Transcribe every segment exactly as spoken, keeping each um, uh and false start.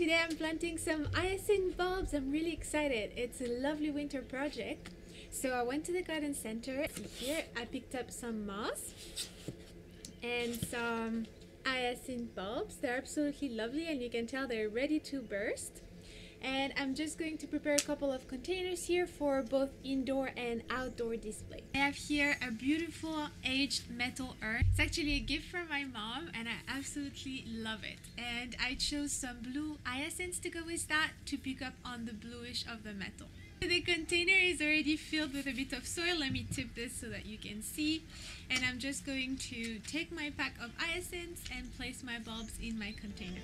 Today I'm planting some hyacinth bulbs. I'm really excited. It's a lovely winter project. So I went to the garden center. Here I picked up some moss and some hyacinth bulbs. They're absolutely lovely and you can tell they're ready to burst. And I'm just going to prepare a couple of containers here for both indoor and outdoor display. I have here a beautiful aged metal urn. It's actually a gift from my mom and I absolutely love it. And I chose some blue hyacinths to go with that to pick up on the bluish of the metal. The container is already filled with a bit of soil. Let me tip this so that you can see. And I'm just going to take my pack of hyacinths and place my bulbs in my container.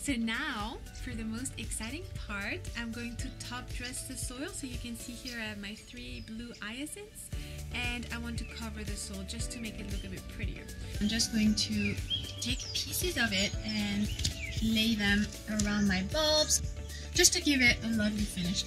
So now, for the most exciting part, I'm going to top dress the soil. So you can see here I have my three blue hyacinths and I want to cover the soil just to make it look a bit prettier. I'm just going to take pieces of it and lay them around my bulbs just to give it a lovely finish.